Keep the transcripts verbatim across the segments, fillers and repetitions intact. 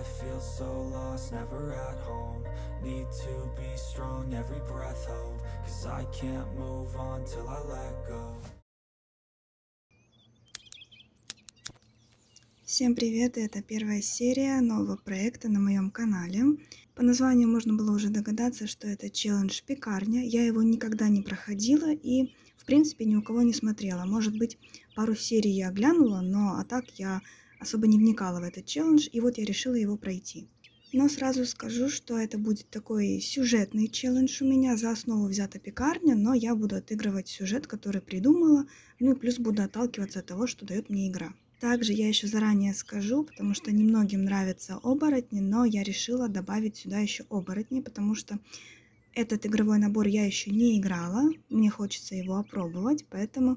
I feel so lost, never at home. Need to be strong, every breath hold. Cause I can't move on till I let go. Всем привет, это первая серия нового проекта на моем канале. По названию можно было уже догадаться, что это челлендж «Пекарня». Я его никогда не проходила и, в принципе, ни у кого не смотрела. Может быть, пару серий я глянула, но а так я... особо не вникала в этот челлендж, и вот я решила его пройти. Но сразу скажу, что это будет такой сюжетный челлендж у меня, за основу взята пекарня, но я буду отыгрывать сюжет, который придумала, ну и плюс буду отталкиваться от того, что дает мне игра. Также я еще заранее скажу, потому что немногим нравятся оборотни, но я решила добавить сюда еще оборотни, потому что этот игровой набор я еще не играла, мне хочется его опробовать, поэтому...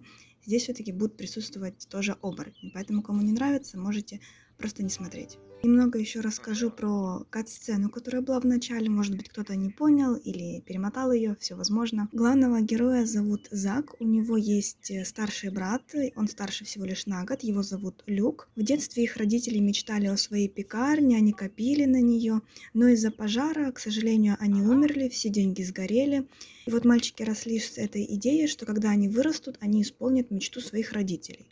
здесь все-таки будут присутствовать тоже оборотни, поэтому кому не нравится, можете просто не смотреть. Немного еще расскажу про кат-сцену, которая была в начале, может быть кто-то не понял или перемотал ее, все возможно. Главного героя зовут Зак, у него есть старший брат, он старше всего лишь на год, его зовут Люк. В детстве их родители мечтали о своей пекарне, они копили на нее, но из-за пожара, к сожалению, они умерли, все деньги сгорели. И вот мальчики росли с этой идеей, что когда они вырастут, они исполнят мечту своих родителей.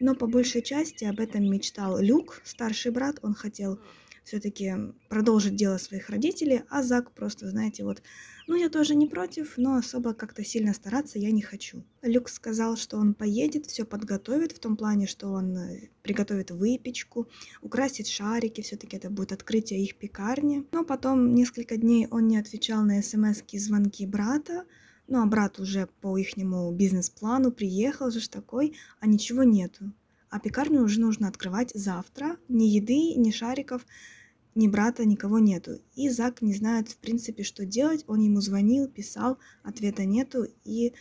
Но по большей части об этом мечтал Люк, старший брат, он хотел все-таки продолжить дело своих родителей, а Зак просто, знаете, вот, ну я тоже не против, но особо как-то сильно стараться я не хочу. Люк сказал, что он поедет, все подготовит, в том плане, что он приготовит выпечку, украсит шарики, все-таки это будет открытие их пекарни. Но потом несколько дней он не отвечал на смски и звонки брата. Ну а брат уже по ихнему бизнес-плану приехал же ж такой, а ничего нету. А пекарню уже нужно открывать завтра. Ни еды, ни шариков, ни брата, никого нету. И Зак не знает, в принципе, что делать. Он ему звонил, писал, ответа нету и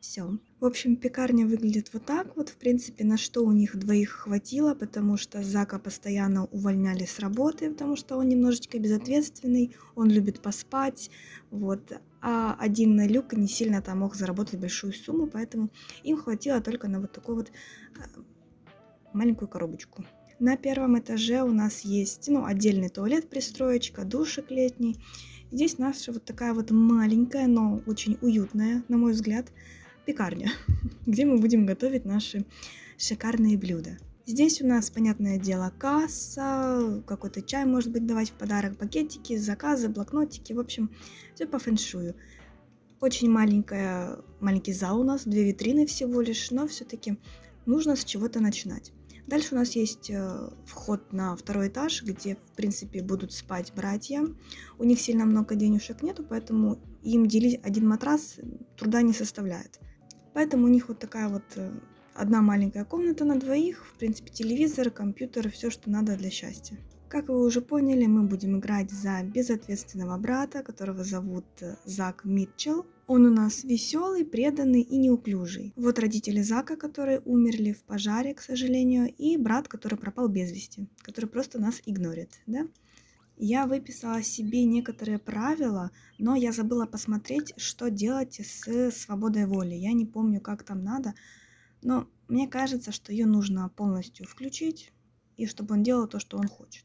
все. В общем, пекарня выглядит вот так вот. В принципе, на что у них двоих хватило, потому что Зака постоянно увольняли с работы, потому что он немножечко безответственный, он любит поспать, вот. А один на Люк не сильно там мог заработать большую сумму, поэтому им хватило только на вот такую вот маленькую коробочку. На первом этаже у нас есть, ну, отдельный туалет, пристроечка, душик летний. Здесь наша вот такая вот маленькая, но очень уютная, на мой взгляд, пекарня, где мы будем готовить наши шикарные блюда. Здесь у нас, понятное дело, касса, какой-то чай может быть давать в подарок, пакетики, заказы, блокнотики, в общем, все по фэншую. Очень маленькая, маленький зал у нас, две витрины всего лишь, но все-таки нужно с чего-то начинать. Дальше у нас есть вход на второй этаж, где, в принципе, будут спать братья. У них сильно много денежек нету, поэтому им делить один матрас труда не составляет. Поэтому у них вот такая вот... одна маленькая комната на двоих, в принципе, телевизор, компьютер, все, что надо для счастья. Как вы уже поняли, мы будем играть за безответственного брата, которого зовут Зак Митчелл. Он у нас веселый, преданный и неуклюжий. Вот родители Зака, которые умерли в пожаре, к сожалению, и брат, который пропал без вести, который просто нас игнорит, да? Я выписала себе некоторые правила, но я забыла посмотреть, что делать с свободой воли. Я не помню, как там надо... но мне кажется, что ее нужно полностью включить, и чтобы он делал то, что он хочет.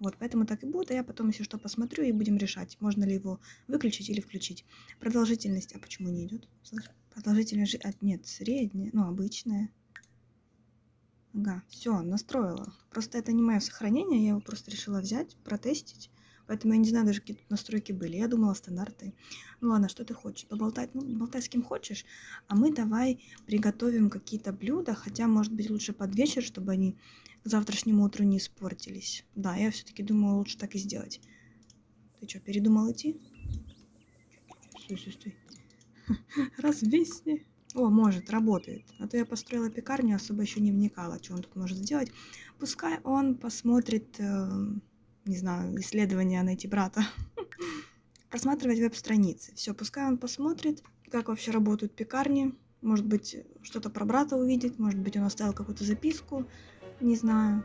Вот, поэтому так и будет, а я потом, если что, посмотрю и будем решать, можно ли его выключить или включить. Продолжительность, а почему не идет? Продолжительность, а, нет, средняя, ну, обычная. Ага, все, настроила. Просто это не мое сохранение, я его просто решила взять, протестить. Поэтому я не знаю даже, какие тут настройки были. Я думала, стандарты. Ну ладно, что ты хочешь? Поболтать? Ну, болтай с кем хочешь. А мы давай приготовим какие-то блюда. Хотя, может быть, лучше под вечер, чтобы они к завтрашнему утру не испортились. Да, я все-таки думаю, лучше так и сделать. Ты что, передумал идти? Стой, стой, стой. Развесни. О, может, работает. А то я построила пекарню, особо еще не вникала, что он тут может сделать. Пускай он посмотрит... не знаю, исследования найти брата. Просматривать веб-страницы. Все, пускай он посмотрит, как вообще работают пекарни. Может быть, что-то про брата увидит, может быть, он оставил какую-то записку, не знаю.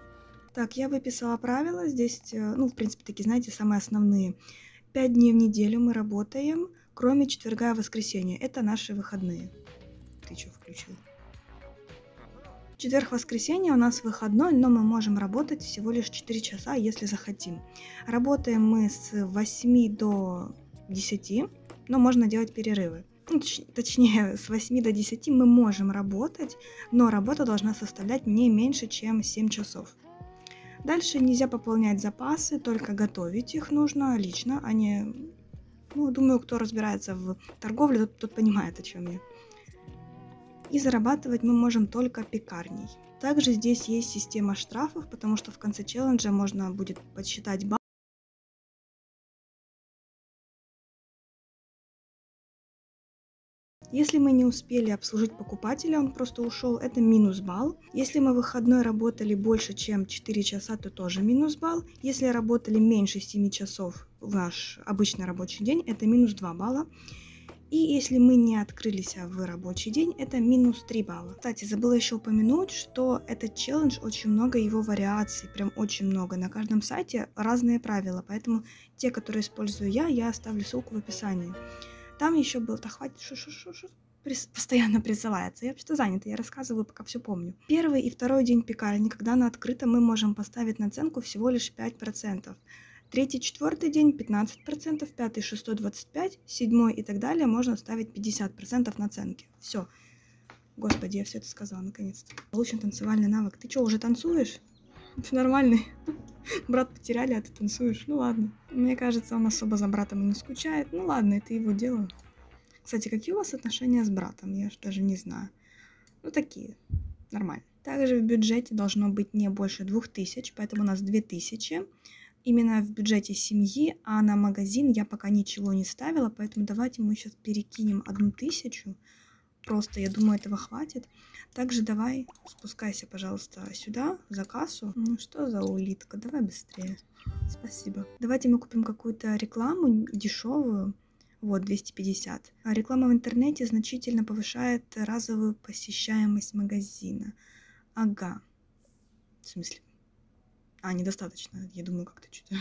Так, я выписала правила. Здесь, ну, в принципе, такие, знаете, самые основные. Пять дней в неделю мы работаем, кроме четверга и воскресенья. Это наши выходные. Ты что включил? Четверг-воскресенье у нас выходной, но мы можем работать всего лишь четыре часа, если захотим. Работаем мы с восьми до десяти, но можно делать перерывы. Точнее, с восьми до десяти мы можем работать, но работа должна составлять не меньше, чем семь часов. Дальше нельзя пополнять запасы, только готовить их нужно лично, а не... Ну, думаю, кто разбирается в торговле, тот, тот понимает, о чем я. И зарабатывать мы можем только пекарней. Также здесь есть система штрафов, потому что в конце челленджа можно будет подсчитать баллы. Если мы не успели обслужить покупателя, он просто ушел, это минус балл. Если мы в выходной работали больше, чем четыре часа, то тоже минус балл. Если работали меньше семи часов в наш обычный рабочий день, это минус два балла. И если мы не открылись в рабочий день, это минус три балла. Кстати, забыла еще упомянуть, что этот челлендж, очень много его вариаций, прям очень много. На каждом сайте разные правила, поэтому те, которые использую я, я оставлю ссылку в описании. Там еще был, да хватит, шу -шу -шу -шу, постоянно присылается. Я вообще-то занята, я рассказываю, пока все помню. Первый и второй день пекарни, когда она открыта, мы можем поставить наценку всего лишь пять процентов. Третий, четвертый день пятнадцать процентов, пятый, шестой, двадцать пять, седьмой и так далее можно ставить пятьдесят процентов наценки. Все. Господи, я все это сказала наконец-то. Получен танцевальный навык. Ты что, уже танцуешь? Ты нормальный. Брат потеряли, а ты танцуешь. Ну ладно. Мне кажется, он особо за братом и не скучает. Ну ладно, это его дело. Кстати, какие у вас отношения с братом? Я же даже не знаю. Ну такие. Нормально. Также в бюджете должно быть не больше двух тысяч, поэтому у нас две тысячи. Именно в бюджете семьи, а на магазин я пока ничего не ставила, поэтому давайте мы сейчас перекинем одну тысячу. Просто, я думаю, этого хватит. Также давай спускайся, пожалуйста, сюда, за кассу. Ну что за улитка? Давай быстрее. Спасибо. Давайте мы купим какую-то рекламу дешевую. Вот, двести пятьдесят. А реклама в интернете значительно повышает разовую посещаемость магазина. Ага. В смысле? А, недостаточно. Я думаю, как-то что-то.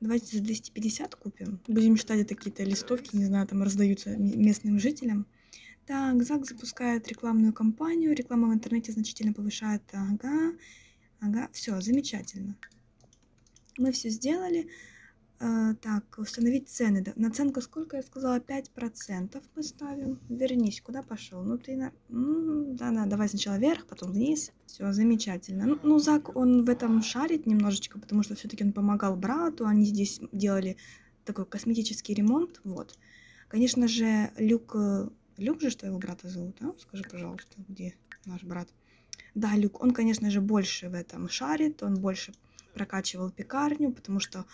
Давайте за двести пятьдесят купим. Будем считать, это какие-то листовки, не знаю, там раздаются местным жителям. Так, Зак запускает рекламную кампанию. Реклама в интернете значительно повышает. Ага, ага. Все, замечательно. Мы все сделали. Э, так, установить цены. Наценка сколько? Я сказала, пять процентов мы ставим. Вернись, куда пошел? Ну ты на... Да-да, давай сначала вверх, потом вниз. Все, замечательно. Ну, ну, Зак, он в этом шарит немножечко, потому что все-таки он помогал брату. Они здесь делали такой косметический ремонт. Вот. Конечно же, Люк... Люк же, что его брата зовут, а? Скажи, пожалуйста, где наш брат? Да, Люк, он, конечно же, больше в этом шарит, он больше прокачивал пекарню, потому что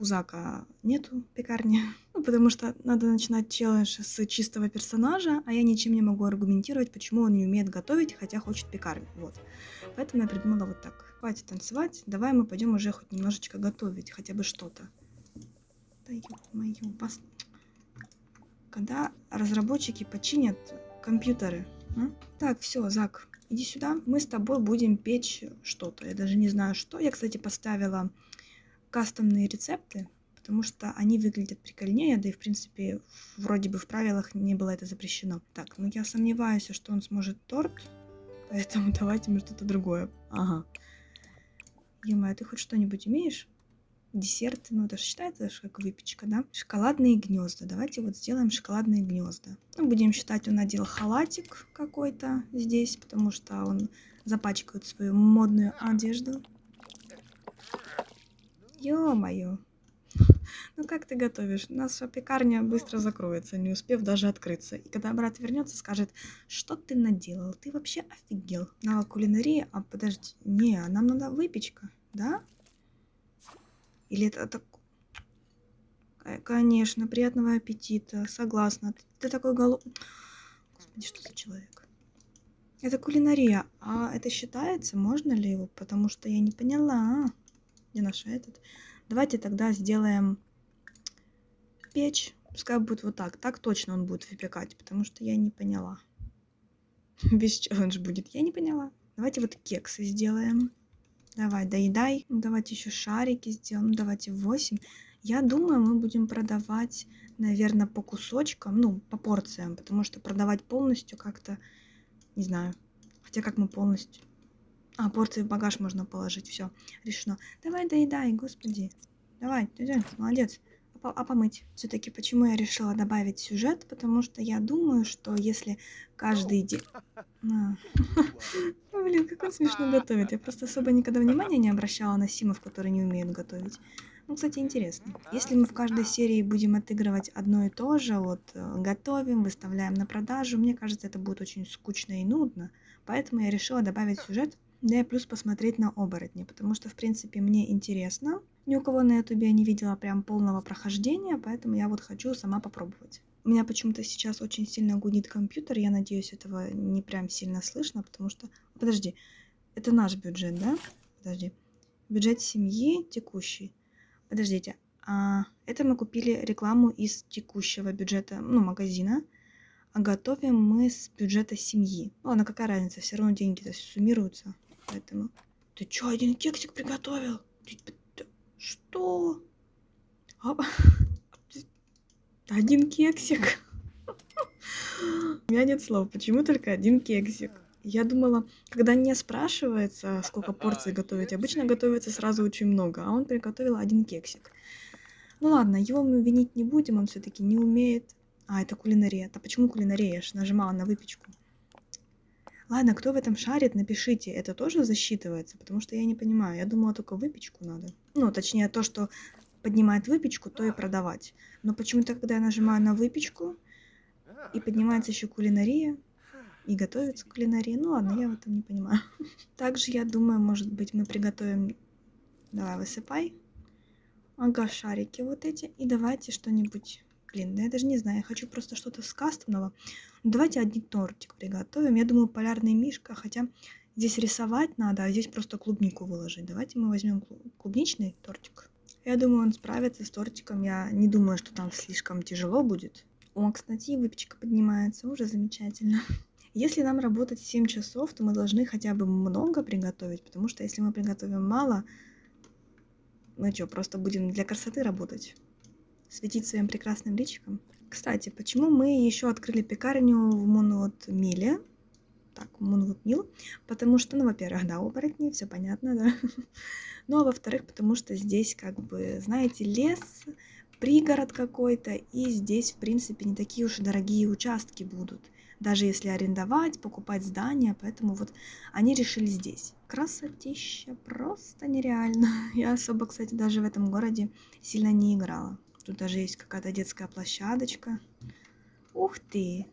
у Зака нету пекарни. Ну, потому что надо начинать челлендж с чистого персонажа, а я ничем не могу аргументировать, почему он не умеет готовить, хотя хочет пекарню. Вот. Поэтому я придумала вот так. Хватит танцевать, давай мы пойдем уже хоть немножечко готовить, хотя бы что-то. Да ё-моё, бас... Когда разработчики починят компьютеры. А? Так, все, Зак, иди сюда. Мы с тобой будем печь что-то. Я даже не знаю, что. Я, кстати, поставила кастомные рецепты, потому что они выглядят прикольнее. Да и, в принципе, вроде бы в правилах не было это запрещено. Так, ну я сомневаюсь, что он сможет торт. Поэтому давайте мы что-то другое. Ага. Е-мое, ты хоть что-нибудь умеешь? Десерты, ну это же считается как выпечка, да? Шоколадные гнезда. Давайте вот сделаем шоколадные гнезда. Ну, будем считать, он надел халатик какой-то здесь, потому что он запачкает свою модную одежду. Ё-моё. Ну как ты готовишь? Наша пекарня быстро закроется, не успев даже открыться. И когда брат вернется, скажет, что ты наделал? Ты вообще офигел. Навык кулинарии? А подожди, не, нам надо выпечка, да? Или это так... Конечно, приятного аппетита, согласна. Ты, ты такой голодный... Господи, что за человек? Это кулинария. А это считается? Можно ли его? Потому что я не поняла. Где наша этот? Давайте тогда сделаем печь. Пускай будет вот так. Так точно он будет выпекать, потому что я не поняла. Весь челлендж будет. Я не поняла. Давайте вот кексы сделаем. Давай, доедай. Давайте еще шарики сделаем. Давайте восемь. Я думаю, мы будем продавать, наверное, по кусочкам, ну, по порциям, потому что продавать полностью как-то, не знаю. Хотя как мы полностью... А, порции в багаж можно положить. Все, решено. Давай, доедай, господи. Давай, молодец. А помыть. Все-таки почему я решила добавить сюжет? Потому что я думаю, что если каждый день... Блин, как он смешно готовит. Я просто особо никогда внимания не обращала на симов, которые не умеют готовить. Ну, кстати, интересно. Если мы в каждой серии будем отыгрывать одно и то же, вот, готовим, выставляем на продажу, мне кажется, это будет очень скучно и нудно. Поэтому я решила добавить сюжет, да и плюс посмотреть на оборотни, потому что, в принципе, мне интересно. Ни у кого на ютубе я не видела прям полного прохождения, поэтому я вот хочу сама попробовать. У меня почему-то сейчас очень сильно гудит компьютер, я надеюсь, этого не прям сильно слышно, потому что... Подожди, это наш бюджет, да? Подожди. Бюджет семьи текущий. Подождите, а... это мы купили рекламу из текущего бюджета, ну, магазина, а готовим мы с бюджета семьи. Ладно, какая разница, все равно деньги-то суммируются, поэтому... Ты чё, один кексик приготовил? Что? Один кексик. У меня нет слов. Почему только один кексик? Я думала, когда не спрашивается, сколько порций готовить, обычно готовится сразу очень много, а он приготовил один кексик. Ну ладно, его мы винить не будем, он все-таки не умеет. А, это кулинария. А почему кулинария? Я же нажимала на выпечку. Ладно, кто в этом шарит, напишите, это тоже засчитывается, потому что я не понимаю. Я думала, только выпечку надо. Ну, точнее, то, что поднимает выпечку, то и продавать. Но почему-то, когда я нажимаю на выпечку, и поднимается еще кулинария, и готовится кулинария. Ну ладно, я в этом не понимаю. Также, я думаю, может быть, мы приготовим... Давай, высыпай. Ага, шарики вот эти. И давайте что-нибудь... Блин, да я даже не знаю, я хочу просто что-то с кастомного. Давайте один тортик приготовим. Я думаю, полярный мишка, хотя здесь рисовать надо, а здесь просто клубнику выложить. Давайте мы возьмем клубничный тортик. Я думаю, он справится с тортиком. Я не думаю, что там слишком тяжело будет. О, кстати, выпечка поднимается, уже замечательно. Если нам работать семь часов, то мы должны хотя бы много приготовить, потому что если мы приготовим мало, мы что, просто будем для красоты работать? Светить своим прекрасным личиком. Кстати, почему мы еще открыли пекарню в Мунвуд Милле? Так, Мунвуд Милл. Потому что, ну, во-первых, да, оборотни, все понятно, да. Ну, а во-вторых, потому что здесь, как бы, знаете, лес, пригород какой-то, и здесь, в принципе, не такие уж дорогие участки будут. Даже если арендовать, покупать здания, поэтому вот они решили здесь. Красотища, просто нереально. Я особо, кстати, даже в этом городе сильно не играла. Тут даже есть какая-то детская площадочка. Ух ты!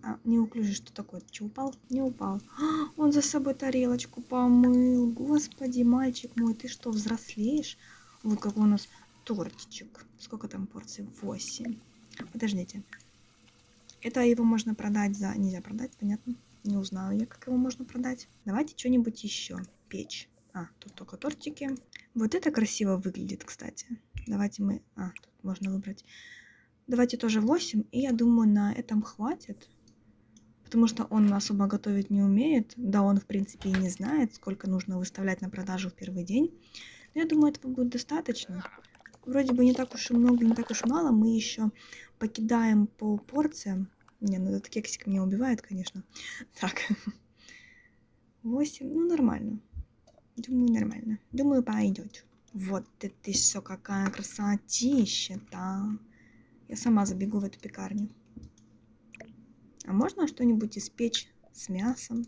А, неуклюже, что такое? Че, упал? Не упал. А, он за собой тарелочку помыл. Господи, мальчик мой, ты что, взрослеешь? Вот какой у нас тортичек. Сколько там порций? восемь. Подождите. Это его можно продать за... Нельзя продать, понятно. Не узнала я, как его можно продать. Давайте что-нибудь еще. Печь. А, тут только тортики. Вот это красиво выглядит, кстати. Давайте мы... А, тут можно выбрать. Давайте тоже восемь. И я думаю, на этом хватит. Потому что он особо готовить не умеет. Да, он, в принципе, и не знает, сколько нужно выставлять на продажу в первый день. Но я думаю, этого будет достаточно. Вроде бы не так уж и много, не так уж и мало. Мы еще покидаем по порциям. Не, ну этот кексик меня убивает, конечно. Так. восемь. Ну, нормально. Думаю, нормально. Думаю, пойдет. Вот это все, какая красотища-то. Я сама забегу в эту пекарню. А можно что-нибудь испечь с мясом?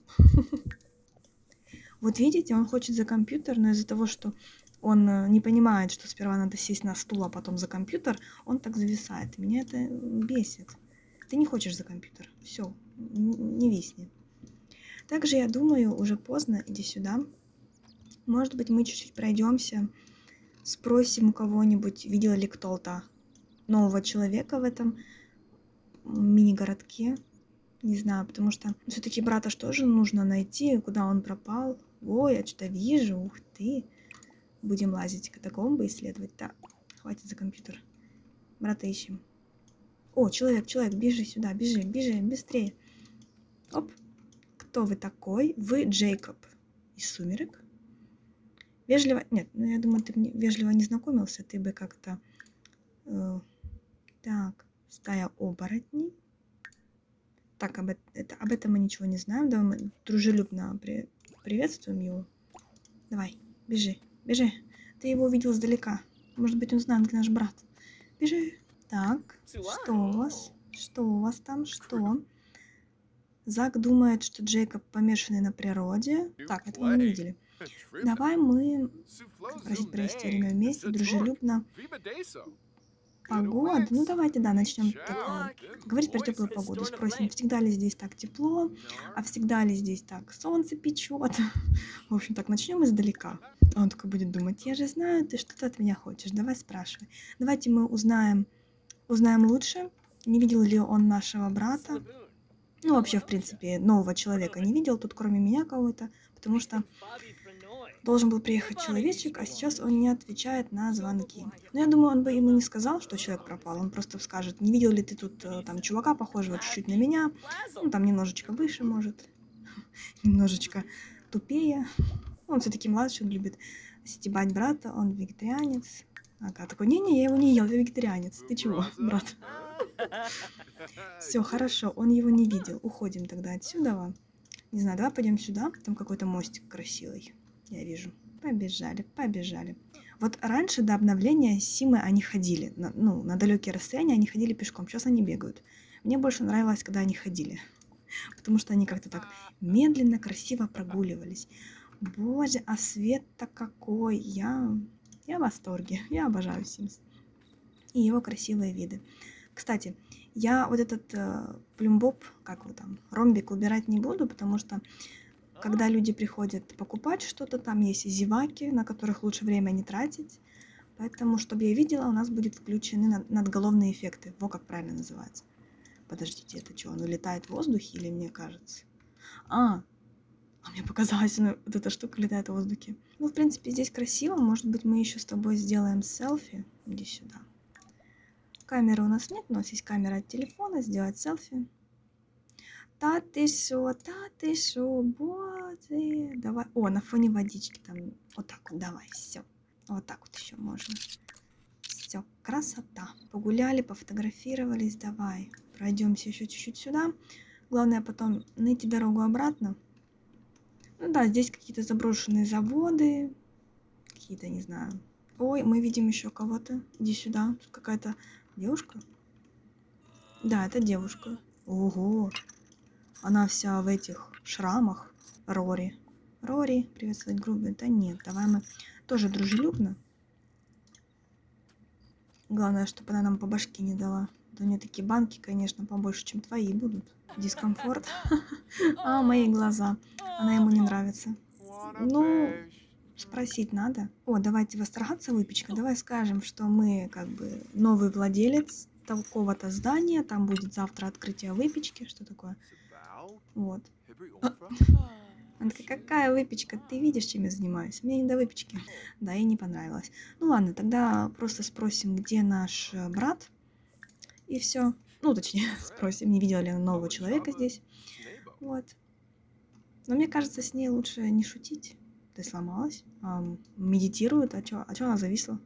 Вот видите, он хочет за компьютер, но из-за того, что он не понимает, что сперва надо сесть на стул, а потом за компьютер, он так зависает. Меня это бесит. Ты не хочешь за компьютер. Все, не висни. Также, я думаю, уже поздно, иди сюда. Может быть, мы чуть-чуть пройдемся, спросим у кого-нибудь, видел ли кто-то нового человека в этом мини-городке. Не знаю, потому что все-таки брата тоже нужно найти, куда он пропал. Ой, я что-то вижу, ух ты. Будем лазить катакомбы, исследовать. Так, хватит за компьютер. Брата ищем. О, человек, человек, бежи сюда, бежи, бежи, быстрее. Оп. Кто вы такой? Вы Джейкоб из «Сумерек». Вежливо... Нет, ну я думаю, ты вежливо не знакомился, ты бы как-то... Э, так, стая оборотней. Так, об, это, об этом мы ничего не знаем. Давай мы дружелюбно при, приветствуем его. Давай, бежи, бежи. Ты его увидел сдалека. Может быть, он знает, где наш брат. Бежи. Так, что у вас? Что у вас там? Что? Зак думает, что Джейкоб помешанный на природе. Так, это мы не видели. Давай мы, просить провести время вместе, дружелюбно. Погода. Ну, давайте, да, начнем так, говорить про теплую погоду. Спросим, всегда ли здесь так тепло, а всегда ли здесь так солнце печет. В общем, так, начнем издалека. Он такой будет думать, я же знаю, ты что-то от меня хочешь, давай спрашивай. Давайте мы узнаем, узнаем лучше, не видел ли он нашего брата. Ну, вообще, в принципе, нового человека не видел, тут кроме меня кого-то, потому что... Должен был приехать человечек, а сейчас он не отвечает на звонки. Но я думаю, он бы ему не сказал, что человек пропал. Он просто скажет, не видел ли ты тут там чувака, похожего чуть-чуть на меня. Ну, там немножечко выше, может. Немножечко тупее. Он все-таки младший, он любит стебать брата. Он вегетарианец. Ага, такой, не-не, я его не ел, я вегетарианец. Ты чего, брат? Все, хорошо, он его не видел. Уходим тогда отсюда. Не знаю, давай пойдем сюда. Там какой-то мостик красивый. Я вижу. Побежали, побежали. Вот раньше до обновления Симы они ходили. На, ну, на далекие расстояния они ходили пешком. Сейчас они бегают. Мне больше нравилось, когда они ходили. Потому что они как-то так медленно, красиво прогуливались. Боже, а свет-то какой! Я, я в восторге. Я обожаю Симс. И его красивые виды. Кстати, я вот этот э, плюмбоб, как его там, ромбик убирать не буду, потому что... Когда люди приходят покупать что-то, там есть и зеваки, на которых лучше время не тратить. Поэтому, чтобы я видела, у нас будут включены надголовные эффекты. Во как правильно называется. Подождите, это что, он улетает в воздухе или мне кажется? А, а мне показалось, ну, вот эта штука летает в воздухе. Ну, в принципе, здесь красиво. Может быть, мы еще с тобой сделаем селфи. Иди сюда. Камеры у нас нет, но у нас есть камера от телефона. Сделать селфи. Та ты шо, та ты шо, боже, давай. О, на фоне водички там, вот так вот, давай, все. Вот так вот еще можно. Все, красота. Погуляли, пофотографировались, давай. Пройдемся еще чуть-чуть сюда. Главное потом найти дорогу обратно. Ну да, здесь какие-то заброшенные заводы, какие-то, не знаю. Ой, мы видим еще кого-то. Иди сюда, какая-то девушка. Да, это девушка. Ого. Она вся в этих шрамах. Рори. Рори, приветствовать грубо. Да нет, давай мы тоже дружелюбно. Главное, чтобы она нам по башке не дала. Да у нее такие банки, конечно, побольше, чем твои будут. Дискомфорт. А, мои глаза. Она ему не нравится. Ну, спросить надо. О, давайте восторгаться выпечка. Давай скажем, что мы как бы новый владелец такого-то здания. Там будет завтра открытие выпечки. Что такое? Вот. Она такая, какая выпечка? Ты видишь, чем я занимаюсь? Мне не до выпечки. Да, ей не понравилось. Ну ладно, тогда просто спросим, где наш брат. И все. Ну, точнее, спросим, не видела ли она нового человека здесь. Вот. Но мне кажется, с ней лучше не шутить. Ты сломалась. А, медитирует. А чё, а чё она зависла?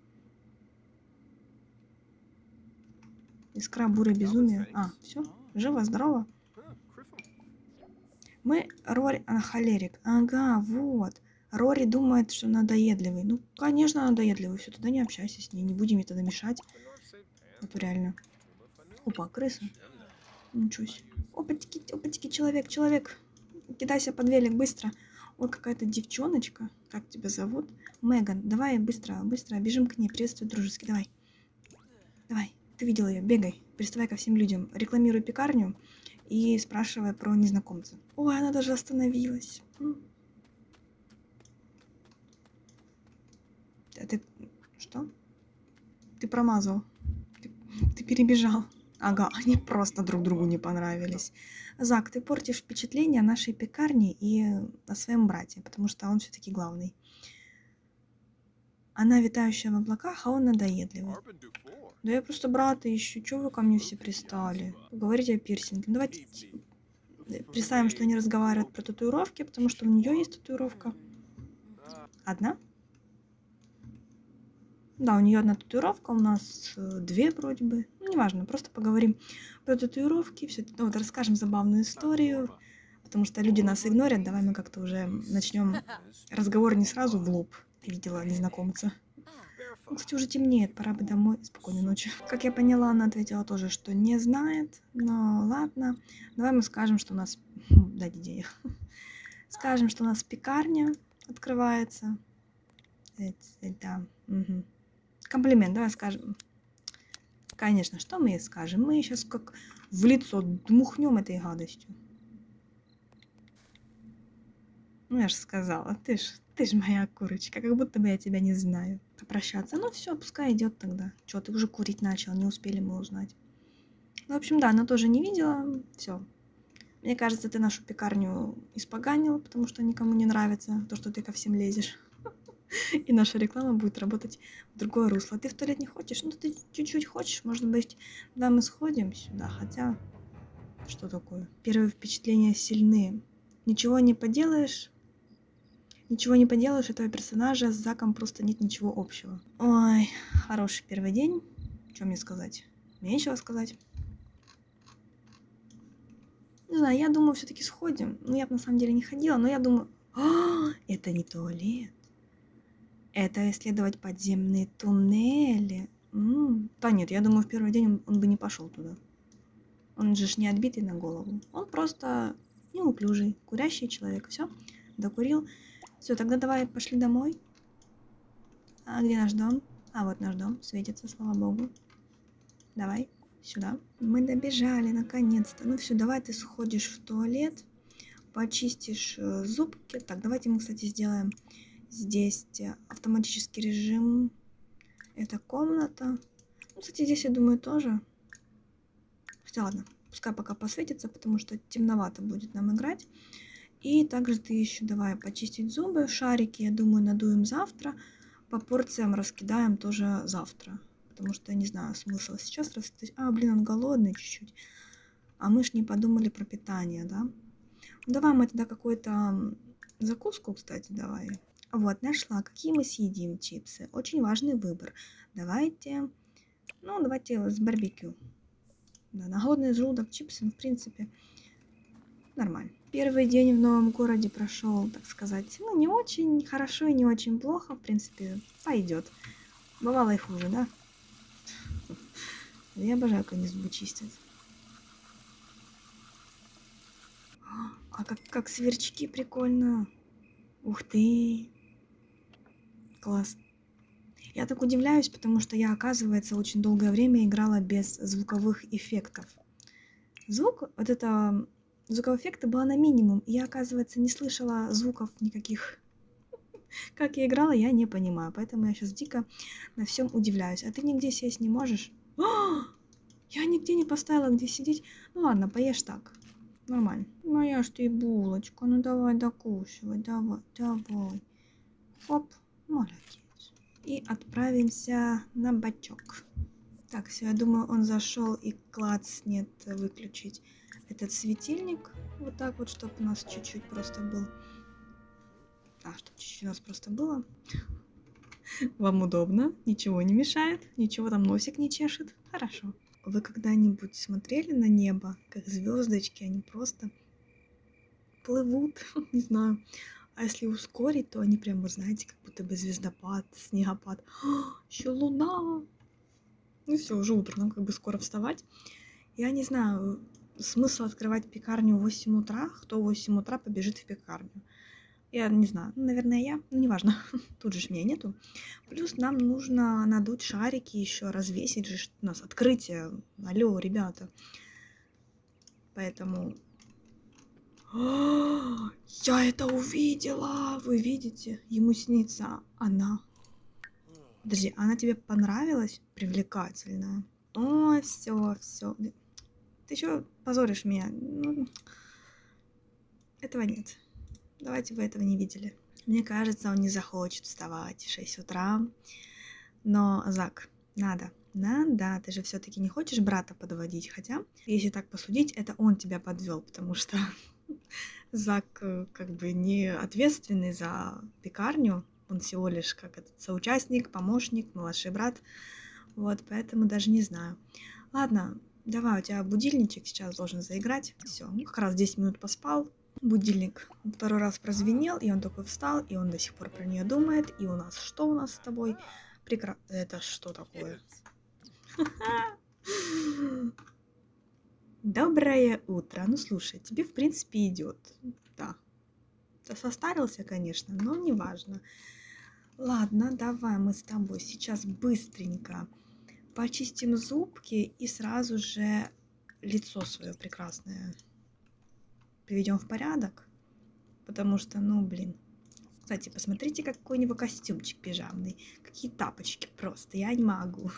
Искра буры безумия. А, все. Жива, здорова. Мы Рори... А, холерик. Ага, вот. Рори думает, что надоедливый. Ну, конечно, надоедливый. Все, тогда не общайся с ней. Не будем ей тогда мешать. Вот реально. Опа, крыса. Ничего себе. Опа-тики, опа-тики, человек, человек. Кидайся под велик, быстро. Ой, какая-то девчоночка. Как тебя зовут? Меган. Давай быстро, быстро. Бежим к ней. Приветствую дружески. Давай. Давай. Ты видел ее. Бегай. Приставай ко всем людям. Рекламируй пекарню. И спрашивая про незнакомца. Ой, она даже остановилась. А ты... Что? Ты промазал. Ты, ты перебежал. Ага, они просто друг другу не понравились. Зак, ты портишь впечатление о нашей пекарне и о своем брате, потому что он все-таки главный. Она витающая в облаках, а он надоедливый. Да я просто брата ищу. Чего вы ко мне все пристали? Говорите о пирсинге. Ну, давайте представим, что они разговаривают про татуировки, потому что у нее есть татуировка. Одна? Да, у нее одна татуировка, у нас две вроде бы. Ну, неважно, просто поговорим про татуировки. Все, ну, вот расскажем забавную историю, потому что люди нас игнорят. Давай мы как-то уже начнем разговор не сразу в лоб. Видела незнакомца. Ну, кстати, уже темнеет, пора бы домой. Спокойной ночи. Как я поняла, она ответила тоже, что не знает. Но ладно. Давай мы скажем, что у нас... Дайте денег. Скажем, что у нас пекарня открывается. Да. Угу. Комплимент, давай скажем. Конечно, что мы ей скажем? Мы сейчас как в лицо дмухнем этой гадостью. Ну, я же сказала, ты ж, ты ж моя курочка, как будто бы я тебя не знаю. Попрощаться, ну все, пускай идет тогда. Че, ты уже курить начал, не успели мы узнать. Ну, в общем, да, она тоже не видела, все. Мне кажется, ты нашу пекарню испоганил, потому что никому не нравится то, что ты ко всем лезешь. И наша реклама будет работать в другое русло. Ты в туалет не хочешь? Ну, ты чуть-чуть хочешь, может быть, да, мы сходим сюда, хотя... Что такое? Первые впечатления сильные. Ничего не поделаешь... Ничего не поделаешь, этого персонажа с Заком просто нет ничего общего. Ой, хороший первый день. Что мне сказать? Мне нечего сказать. Не знаю, я думаю, все-таки сходим. Ну, я бы на самом деле не ходила, но я думаю... О, это не туалет. Это исследовать подземные туннели. М-м. Да нет, я думаю, в первый день он, он бы не пошел туда. Он же ж не отбитый на голову. Он просто неуклюжий, курящий человек. Все, докурил. Все, тогда давай пошли домой. А где наш дом? А вот наш дом светится, слава богу. Давай сюда. Мы добежали наконец-то. Ну все, давай ты сходишь в туалет, почистишь зубки. Так, давайте мы, кстати, сделаем здесь автоматический режим. Это комната. Ну, кстати, здесь, я думаю, тоже. Хотя ладно, пускай пока посветится, потому что темновато будет нам играть. И также ты еще давай почистить зубы. Шарики, я думаю, надуем завтра. По порциям раскидаем тоже завтра. Потому что, не знаю, смысл сейчас раскидать. А, блин, он голодный чуть-чуть. А мы ж не подумали про питание, да? Давай мы тогда какую-то закуску, кстати, давай. Вот, нашла. Какие мы съедим чипсы? Очень важный выбор. Давайте... Ну, давайте с барбекю. Да, на голодный желудок чипсы, ну, в принципе... Нормально. Первый день в новом городе прошел, так сказать, ну, не очень хорошо и не очень плохо, в принципе, пойдет. Бывало и хуже, да? Я обожаю, как они зубы чистят. А как, как сверчки, прикольно. Ух ты. Класс. Я так удивляюсь, потому что я, оказывается, очень долгое время играла без звуковых эффектов. Звук, вот это... Звукового эффекта была на минимум, и я, оказывается, не слышала звуков никаких. Как я играла, я не понимаю, поэтому я сейчас дико на всем удивляюсь. А ты нигде сесть не можешь? Я нигде не поставила, где сидеть. Ну ладно, поешь так. Нормально. Моя ж ты булочка, ну давай докушивай, давай, давай. Оп, молодец. И отправимся на бачок. Так, все, я думаю, он зашел и клацнет выключить этот светильник. Вот так вот, чтобы у нас чуть-чуть просто был... А, чтобы чуть-чуть у нас просто было. Вам удобно, ничего не мешает, ничего там носик не чешет. Хорошо. Вы когда-нибудь смотрели на небо, как звездочки, они просто плывут, не знаю. А если ускорить, то они прям, вы знаете, как будто бы звездопад, снегопад. Еще луна! Ну все, уже утро, нам как бы скоро вставать. Я не знаю, смысл открывать пекарню в восемь утра. Кто в восемь утра побежит в пекарню? Я не знаю, ну, наверное, я, ну неважно, тут же меня нету. Плюс нам нужно надуть шарики еще, развесить же у нас открытие. Алло, ребята. Поэтому... О, я это увидела! Вы видите? Ему снится она. Подожди, она тебе понравилась? Привлекательная. Ой, все, все. Ты еще позоришь меня? Ну, этого нет. Давайте вы этого не видели. Мне кажется, он не захочет вставать в шесть утра. Но, Зак, надо. Надо. Ты же все-таки не хочешь брата подводить. Хотя, если так посудить, это он тебя подвел, потому что Зак как бы не ответственный за пекарню. Он всего лишь как этот соучастник, помощник, младший брат. Вот, поэтому даже не знаю. Ладно, давай, у тебя будильничек сейчас должен заиграть. Все, как раз десять минут поспал. Будильник второй раз прозвенел, и он такой встал, и он до сих пор про нее думает. И у нас, что у нас с тобой? Прекра... Это что такое? Доброе утро. Ну, слушай, тебе, в принципе, идет. Да. Состарился, конечно, но неважно. Ладно, давай мы с тобой сейчас быстренько почистим зубки и сразу же лицо свое прекрасное приведем в порядок, потому что, ну, блин. Кстати, посмотрите, какой у него костюмчик пижамный, какие тапочки просто, я не могу.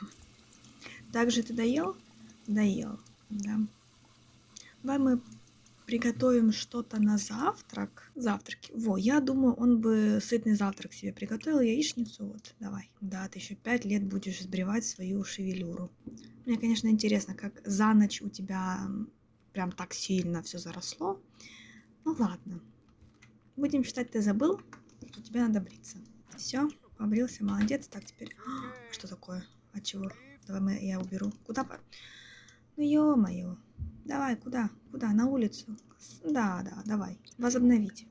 Также ты доел? Доел, да. Давай мы приготовим что-то на завтрак. Завтраки. Во, я думаю, он бы сытный завтрак себе приготовил. Яичницу, вот, давай. Да, ты еще пять лет будешь сбривать свою шевелюру. Мне, конечно, интересно, как за ночь у тебя прям так сильно все заросло. Ну, ладно. Будем считать, ты забыл, что тебе надо бриться. Все, побрился, молодец. Так, теперь... Что такое? От чего? Давай мы... я уберу. Куда? Ну, ё-моё. Давай, куда? Куда? На улицу? Да, да, давай. Возобновить.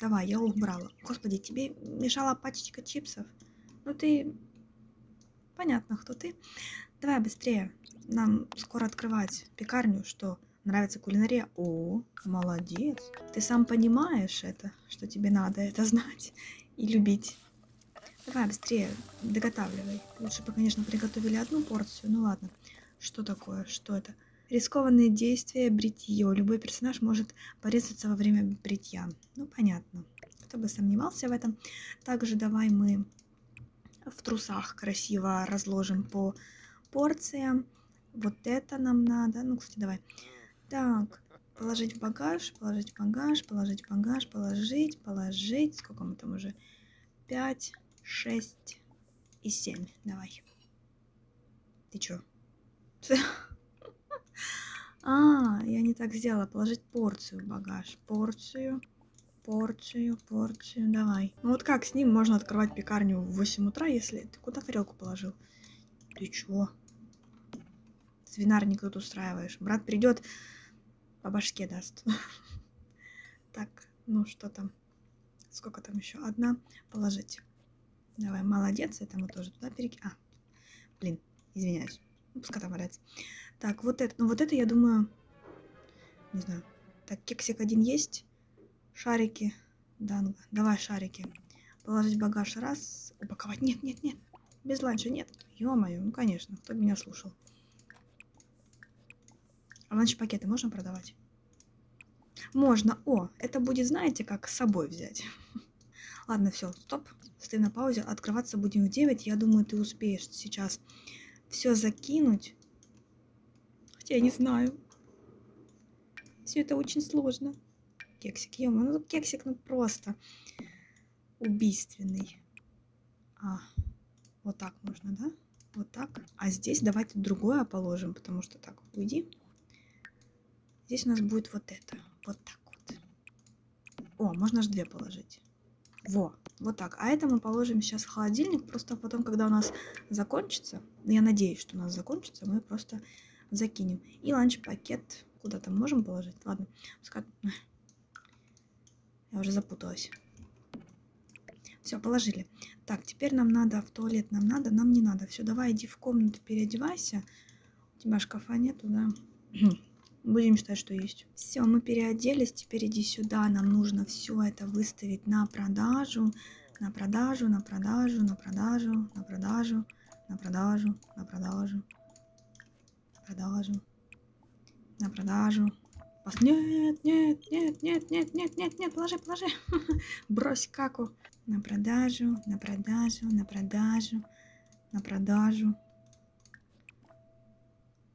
Давай, я убрала. Господи, тебе мешала пачечка чипсов. Ну ты... Понятно, кто ты. Давай быстрее. Нам скоро открывать пекарню, что нравится кулинария. О, молодец. Ты сам понимаешь это, что тебе надо это знать и любить. Давай быстрее, доготавливай. Лучше бы, конечно, приготовили одну порцию. Ну ладно. Что такое? Что это? Рискованные действия, бритье. Любой персонаж может порезаться во время бритья. Ну, понятно. Кто бы сомневался в этом. Также давай мы в трусах красиво разложим по порциям. Вот это нам надо. Ну, кстати, давай. Так, положить в багаж, положить в багаж, положить в багаж, положить, положить. Сколько мы там уже? пять, шесть и семь. Давай. Ты чё? А, я не так сделала. Положить порцию в багаж. Порцию, порцию, порцию. Давай. Ну вот как с ним можно открывать пекарню в восемь утра, если... Ты куда тарелку положил? Ты чего? Свинарник тут устраиваешь. Брат придет, по башке даст. Так, ну что там? Сколько там еще? Одна. Положить. Давай, молодец. Это мы тоже туда перекинем. А, блин, извиняюсь. Пускай там валяется. Так, вот это. Ну, вот это, я думаю... Не знаю. Так, кексик один есть. Шарики. Да, ну, давай шарики. Положить в багаж. Раз. Упаковать. Нет, нет, нет. Без ланча нет. Ё-моё, ну, конечно. Кто меня слушал? А ланч-пакеты можно продавать? Можно. О, это будет, знаете, как с собой взять. Ладно, все, стоп. Стой на паузе. Открываться будем в девять. Я думаю, ты успеешь сейчас... все закинуть. Хотя я не знаю. Все это очень сложно. Кексик, ё-мо. Ну, кексик, ну, просто убийственный. А, вот так можно, да? Вот так. А здесь давайте другое положим, потому что так, уйди. Здесь у нас будет вот это. Вот так вот. О, можно аж две положить. Во, вот так. А это мы положим сейчас в холодильник, просто потом, когда у нас закончится, я надеюсь, что у нас закончится, мы просто закинем. И ланч-пакет куда-то можем положить? Ладно, пускай... Я уже запуталась. Все, положили. Так, теперь нам надо в туалет, нам надо, нам не надо. Все, давай иди в комнату, переодевайся. У тебя шкафа нету, да? Будем считать, что есть. Все, мы переоделись. Теперь иди сюда. Нам нужно все это выставить на продажу. На продажу, на продажу, на продажу, на продажу, на продажу, на продажу, на продажу, на продажу. Нет, нет, нет, нет, нет, нет, нет, нет, положи, положи. Брось каку. На продажу, на продажу, на продажу, на продажу.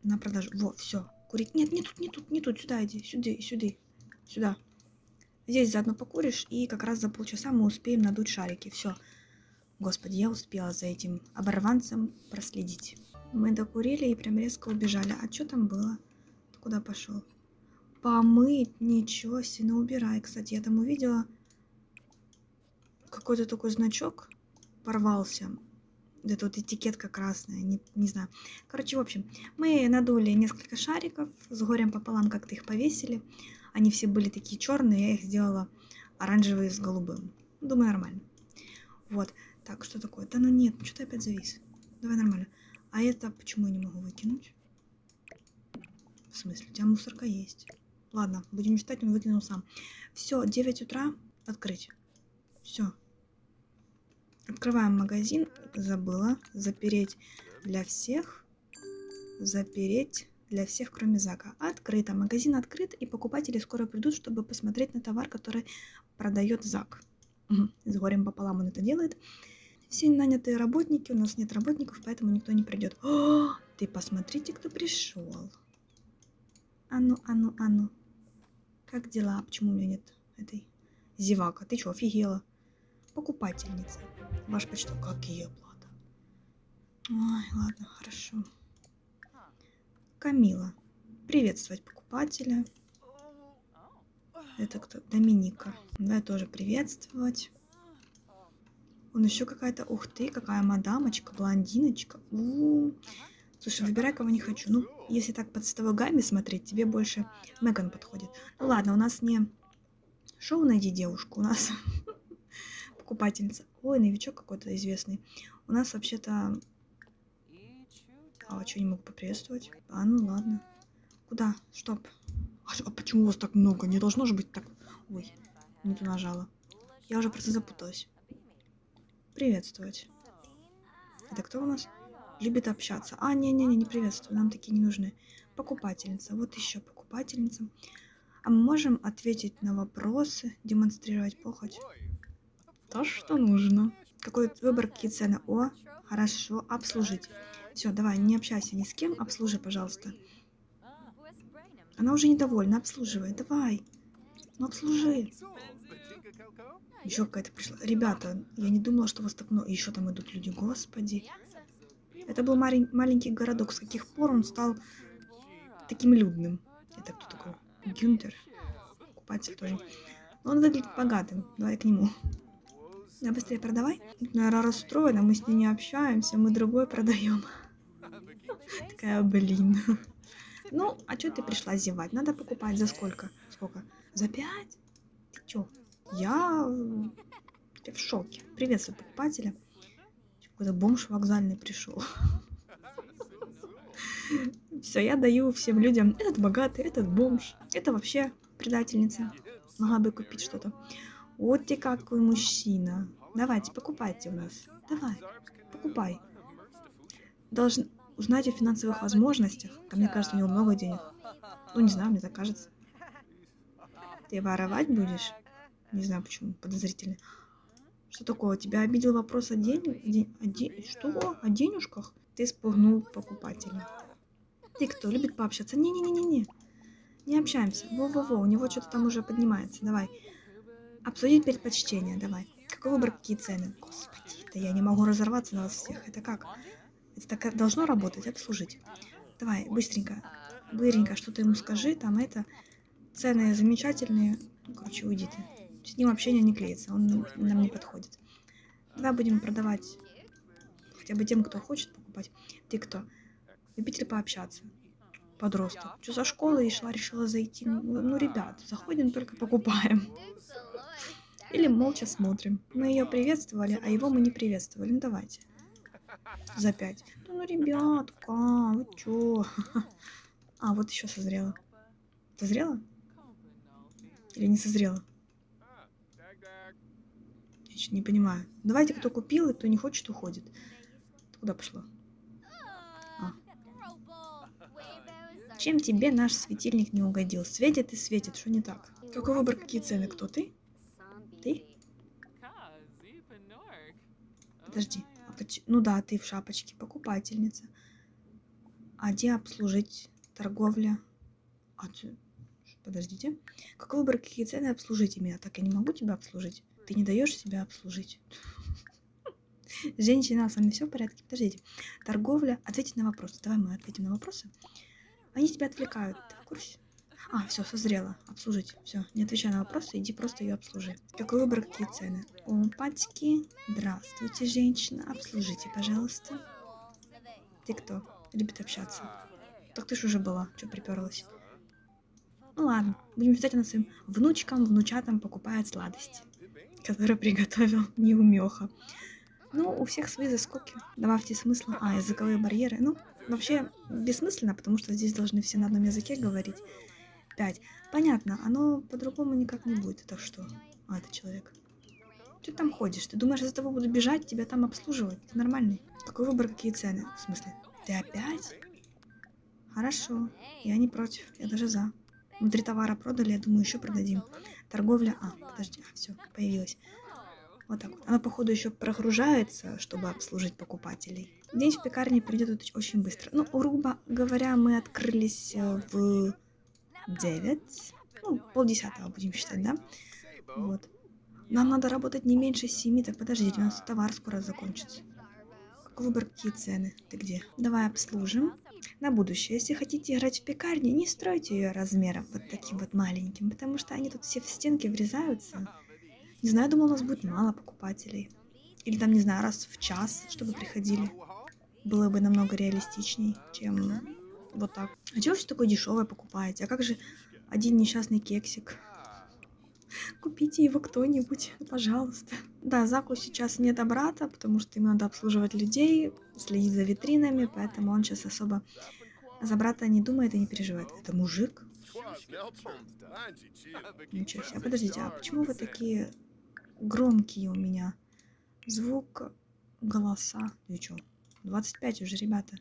На продажу. Во, все. Курить. Нет, не тут, не тут, не тут. Сюда иди, сюда, сюда, сюда. Здесь заодно покуришь, и как раз за полчаса мы успеем надуть шарики. Все. Господи, я успела за этим оборванцем проследить. Мы докурили и прям резко убежали. А что там было? Ты куда пошел? Помыть? Ничего себе, ну убирай. Кстати, я там увидела какой-то такой значок порвался. Да тут этикетка красная, не, не знаю. Короче, в общем, мы надули несколько шариков, с горем пополам как-то их повесили. Они все были такие черные, я их сделала оранжевые с голубым. Думаю, нормально. Вот. Так, что такое? Да ну нет, ну что-то опять завис. Давай нормально. А это почему я не могу выкинуть? В смысле? У тебя мусорка есть. Ладно, будем считать, он выкинул сам. Все, девять утра. Открыть. Все. Открываем магазин. Забыла. Запереть для всех. Запереть для всех, кроме Зака. Открыто. Магазин открыт, и покупатели скоро придут, чтобы посмотреть на товар, который продает Зак. Угу. С горем пополам он это делает. Все нанятые работники. У нас нет работников, поэтому никто не придет. О, ты посмотрите, кто пришел. А ну, а ну, а ну. Как дела? Почему у меня нет этой зевака? Ты что, офигела? Покупательница. Ваш почтов. Как ее оплата? Ой, ладно, хорошо. Камила. Приветствовать покупателя. Это кто? Доминика. Да, тоже приветствовать. Он еще какая-то... Ух ты, какая мадамочка, блондиночка. У -у -у. Слушай, выбирай, кого не хочу. Ну, если так под цветовой гамме смотреть, тебе больше Меган подходит. Ну, ладно, у нас не шоу «Найди девушку», у нас... Покупательница. Ой, новичок какой-то известный. У нас вообще-то... А, что, не могу поприветствовать? А, ну ладно. Куда? Стоп. А, а почему у вас так много? Не должно же быть так... Ой, не то нажала. Я уже просто запуталась. Приветствовать. Это кто у нас? Любит общаться. А, не-не-не, не приветствую. Нам такие не нужны. Покупательница. Вот еще покупательница. А мы можем ответить на вопросы, демонстрировать похоть? То, что нужно. Какой выбор, какие цены. О, хорошо, обслужить. Все, давай, не общайся ни с кем, обслужи, пожалуйста. Она уже недовольна, обслуживай, давай. Ну, обслужи. Еще какая-то пришла. Ребята, я не думала, что у вас так много. Еще там идут люди, господи. Это был маленький городок. С каких пор он стал таким людным? Это кто такой? Гюнтер. Покупатель тоже. Но он выглядит богатым. Давай к нему. Да, быстрее продавай. Наверное, расстроена, мы с ней не общаемся, мы другой продаем. Такая, блин. Ну, а что ты пришла зевать? Надо покупать за сколько? Сколько? За пять? Ты чё? Я... я в шоке. Приветствую покупателя. Какой-то бомж вокзальный пришел. Все, я даю всем людям. Этот богатый, этот бомж. Это вообще предательница. Могла бы купить что-то. Вот ты какой мужчина. Давайте, покупайте у нас. Давай, покупай. Должен узнать о финансовых возможностях. А мне кажется, у него много денег. Ну, не знаю, мне так кажется. Ты воровать будешь? Не знаю, почему. Подозрительно. Что такое? Тебя обидел вопрос о деньгах? Ден... Что? О денежках? Ты спугнул покупателя. Ты кто? Любит пообщаться? Не-не-не-не-не. Не общаемся. Во-во-во, у него что-то там уже поднимается. Давай. Обсудить предпочтение, давай. Какой выбор, какие цены? Господи, да я не могу разорваться на вас всех. Это как? Это так должно работать, обслужить. Давай, быстренько. Быренько, что-то ему скажи, там это... Цены замечательные. Ну, короче, уйди ты. С ним общение не клеится, он нам не подходит. Давай будем продавать хотя бы тем, кто хочет покупать. Ты кто? Любитель пообщаться. Подросток. Что, за школой шла, решила зайти? Ну, ребят, заходим, только покупаем. Или молча смотрим. Мы ее приветствовали, а его мы не приветствовали. Ну, давайте. За пять. Да, ну, ребятка, вы чё? А, вот еще созрела. Созрела? Или не созрела? Я что-то не понимаю. Давайте, кто купил, и кто не хочет, уходит. Ты куда пошла? А. Чем тебе наш светильник не угодил? Светит и светит, что не так? Какой выбор, какие цены? Кто ты? Ты? Подожди. А поч... Ну да, ты в шапочке. Покупательница. А где обслужить? Торговля. А ты... Подождите. Как выбор, какие цены, обслужите меня. Так, я не могу тебя обслужить. Ты не даешь себя обслужить. Женщина, с вами все в порядке? Подождите. Торговля. Ответить на вопросы. Давай мы ответим на вопросы. Они тебя отвлекают. Ты в курсе? А, все, созрело. Обслужить. Все. Не отвечай на вопросы. Иди просто ее обслужи. Какой выбор, какие цены? О, патики. Здравствуйте, женщина. Обслужите, пожалуйста. Ты кто? Любит общаться. Так ты ж уже была. Че приперлась? Ну ладно. Будем считать, она своим внучкам, внучатам покупает сладости, которые приготовил неумеха. Ну, у всех свои заскоки. Добавьте смысла. А, языковые барьеры. Ну, вообще бессмысленно, потому что здесь должны все на одном языке говорить. пять. Понятно, оно по-другому никак не будет. Так что? А, это человек. Ты там ходишь? Ты думаешь, из-за того буду бежать, тебя там обслуживать? Ты нормальный? Какой выбор, какие цены? В смысле? Ты опять? Хорошо. Я не против. Я даже за. Мы три товара продали, я думаю, еще продадим. Торговля... А, подожди. А, все, появилась. Вот так вот. Она, походу, еще прогружается, чтобы обслужить покупателей. День в пекарне придет очень быстро. Ну, грубо говоря, мы открылись в девять. Ну, полдесятого будем считать, да? Вот. Нам надо работать не меньше семи. Так, подождите, у нас товар скоро закончится. Какой выбор, какие цены? Ты где? Давай обслужим. На будущее, если хотите играть в пекарне, не стройте ее размером вот таким вот маленьким, потому что они тут все в стенки врезаются. Не знаю, думала, у нас будет мало покупателей. Или там, не знаю, раз в час, чтобы приходили. Было бы намного реалистичней, чем вот так. А чего все такое дешевое покупаете? А как же один несчастный кексик? Купите его кто-нибудь, пожалуйста. Да, Заку сейчас нет брата, потому что им надо обслуживать людей, следить за витринами, поэтому он сейчас особо за брата не думает и не переживает. Это мужик? Ничего себе. А подождите, а почему вы такие громкие у меня? Звук, голоса. Ну что, двадцать пять уже, ребята.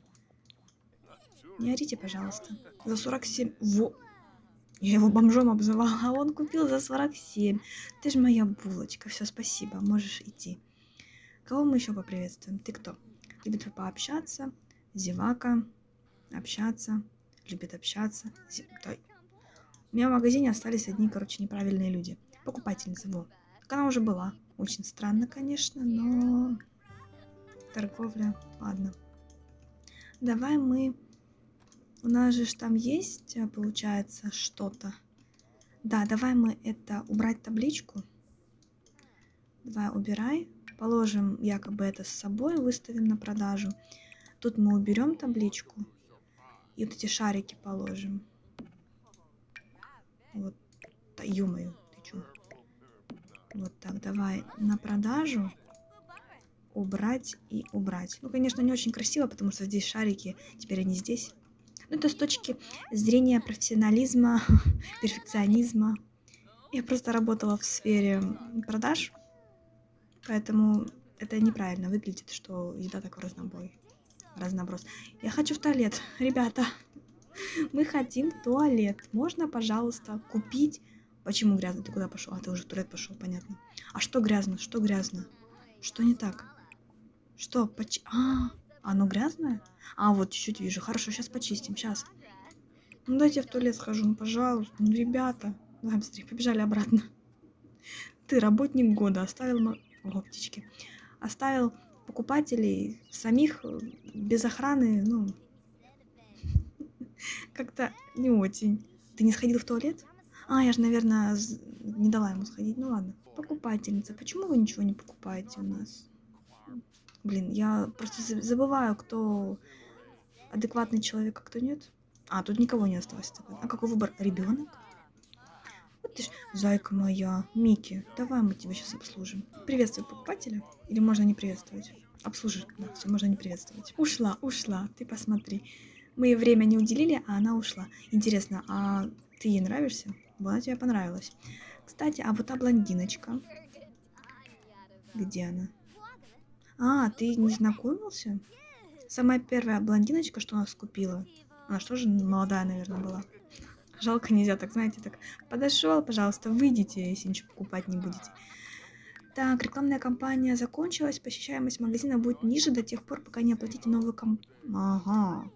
Не орите, пожалуйста. За сорок семь... Во... Я его бомжом обзывала, а он купил за сорок семь. Ты же моя булочка. Все, спасибо, можешь идти. Кого мы еще поприветствуем? Ты кто? Любит пообщаться, зевака, общаться, любит общаться. Зев... У меня в магазине остались одни, короче, неправильные люди. Покупательница, вот. Так она уже была. Очень странно, конечно, но... Торговля, ладно. Давай мы... У нас же там есть, получается, что-то. Да, давай мы это... Убрать табличку. Давай, убирай. Положим якобы это с собой, выставим на продажу. Тут мы уберем табличку. И вот эти шарики положим. Вот. Ё-моё, ты чё? Вот так, давай на продажу. Убрать и убрать. Ну, конечно, не очень красиво, потому что здесь шарики. Теперь они здесь. Ну, это с точки зрения профессионализма, перфекционизма. Я просто работала в сфере продаж, поэтому это неправильно выглядит, что еда так в разнобой, разноброс. Я хочу в туалет, ребята. Мы хотим в туалет. Можно, пожалуйста, купить... Почему грязно? Ты куда пошел? А, ты уже в туалет пошел, понятно. А что грязно? Что грязно? Что не так? Что? Поч... А-а-а. Оно грязное? А, вот, чуть-чуть вижу. Хорошо, сейчас почистим, сейчас. Ну, дайте я в туалет схожу, ну, пожалуйста. Ну, ребята. Давай быстрее, побежали обратно. Ты работник года. Оставил... О, птички. Оставил покупателей самих без охраны, ну... Как-то не очень. Ты не сходил в туалет? А, я же, наверное, не дала ему сходить. Ну, ладно. Покупательница, почему вы ничего не покупаете у нас? Блин, я просто забываю, кто адекватный человек, а кто нет. А, тут никого не осталось. А какой выбор? Ребенок? Вот ты ж, зайка моя, Микки, давай мы тебя сейчас обслужим. Приветствую покупателя. Или можно не приветствовать? Обслужить, да, все, можно не приветствовать. Ушла, ушла, ты посмотри. Мы ей время не уделили, а она ушла. Интересно, а ты ей нравишься? Она тебе понравилась. Кстати, а вот та блондиночка. Где она? А, ты не знакомился? Самая первая блондиночка, что нас купила. Она что же молодая, наверное, была. Жалко, нельзя так, знаете, так. Подошел, пожалуйста, выйдите, если ничего покупать не будете. Так, рекламная кампания закончилась. Посещаемость магазина будет ниже до тех пор, пока не оплатите новую кампанию. Ага.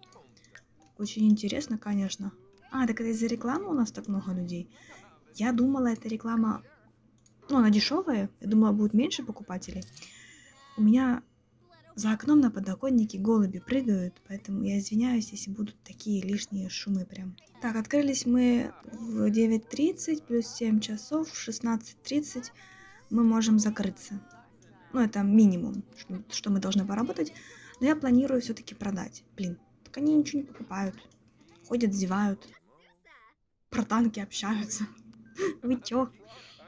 Очень интересно, конечно. А, так это из-за рекламы у нас так много людей. Я думала, эта реклама... Ну, она дешевая. Я думала, будет меньше покупателей. У меня за окном на подоконнике голуби прыгают, поэтому я извиняюсь, если будут такие лишние шумы прям. Так, открылись мы в девять тридцать, плюс семь часов, в шестнадцать тридцать мы можем закрыться. Ну, это минимум, что мы должны поработать. Но я планирую все-таки продать. Блин, так они ничего не покупают. Ходят, зевают. Про танки общаются. Вы чё?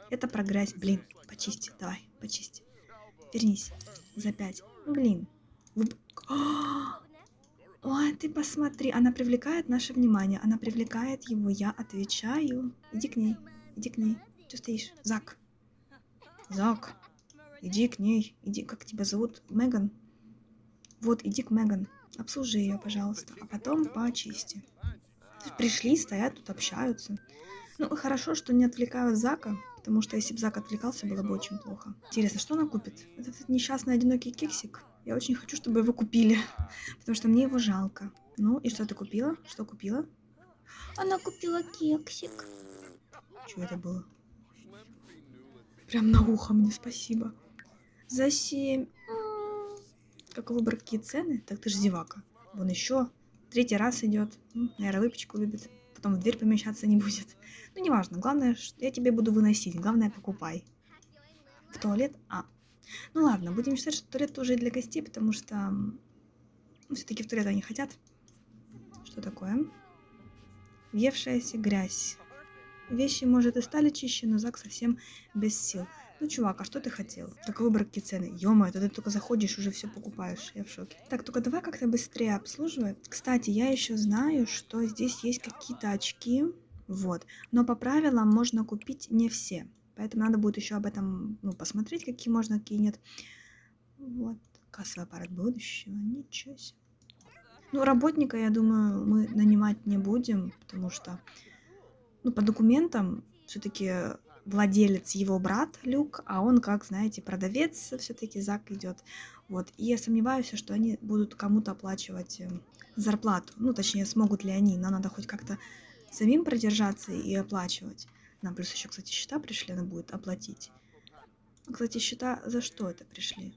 Это про грязь. Блин, почисти, давай, почисти. Вернись. За пять. Блин. Ой, ты посмотри. Она привлекает наше внимание. Она привлекает его. Я отвечаю. Иди к ней. Иди к ней. Что стоишь? Зак. Зак. Иди к ней. Иди. Как тебя зовут? Меган? Вот, иди к Меган. Обслужи ее, пожалуйста. А потом почисти. Пришли, стоят, тут общаются. Ну, хорошо, что не отвлекают Зака, потому что если бы Зак отвлекался, было бы очень плохо. Интересно, что она купит? Вот этот несчастный одинокий кексик. Я очень хочу, чтобы его купили, потому что мне его жалко. Ну, и что ты купила? Что купила? Она купила кексик. Чего это было? Прям на ухо мне спасибо. За семь. Как выбор, какие цены? Так ты же зевака. Вон еще. Третий раз идет. Наверное, выпечку любит. Потом в дверь помещаться не будет. Ну, неважно. Главное, что я тебе буду выносить. Главное, покупай. В туалет? А. Ну, ладно. Будем считать, что туалет тоже для гостей, потому что... Ну, все-таки в туалет они хотят. Что такое? Въевшаяся грязь. Вещи, может, и стали чище, но Зак совсем без сил. Ну, чувак, а что ты хотел? Так выбор, какие цены. Ё-моё, ты только заходишь, уже все покупаешь. Я в шоке. Так, только давай как-то быстрее обслуживай. Кстати, я еще знаю, что здесь есть какие-то очки. Вот. Но по правилам можно купить не все. Поэтому надо будет еще об этом, ну, посмотреть, какие можно, какие нет. Вот. Кассовый аппарат будущего. Ничего себе. Ну, работника, я думаю, мы нанимать не будем, потому что, ну, по документам все-таки... Владелец его брат Люк, а он, как знаете, продавец, все-таки Зак идет. Вот. И я сомневаюсь, что они будут кому-то оплачивать зарплату. Ну, точнее, смогут ли они. Нам надо хоть как-то самим продержаться и оплачивать. Нам плюс еще, кстати, счета пришли, она будет оплатить. Кстати, счета за что это пришли?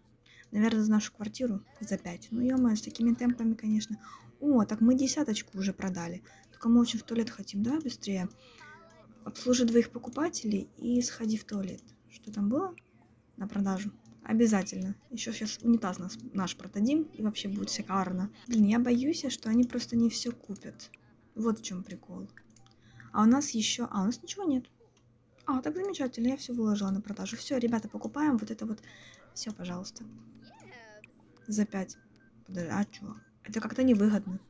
Наверное, за нашу квартиру за пять. Ну, ё-моё, с такими темпами, конечно. О, так мы десяточку уже продали. Только мы очень в туалет хотим, да, быстрее. Обслужи двоих покупателей и сходи в туалет. Что там было? На продажу. Обязательно. Еще сейчас унитаз нас, наш продадим, и вообще будет шикарно. Блин, я боюсь, что они просто не все купят. Вот в чем прикол. А у нас еще... А, у нас ничего нет. А, так замечательно, я все выложила на продажу. Все, ребята, покупаем вот это вот. Все, пожалуйста. За пять. Подожди, а чего? Это как-то невыгодно.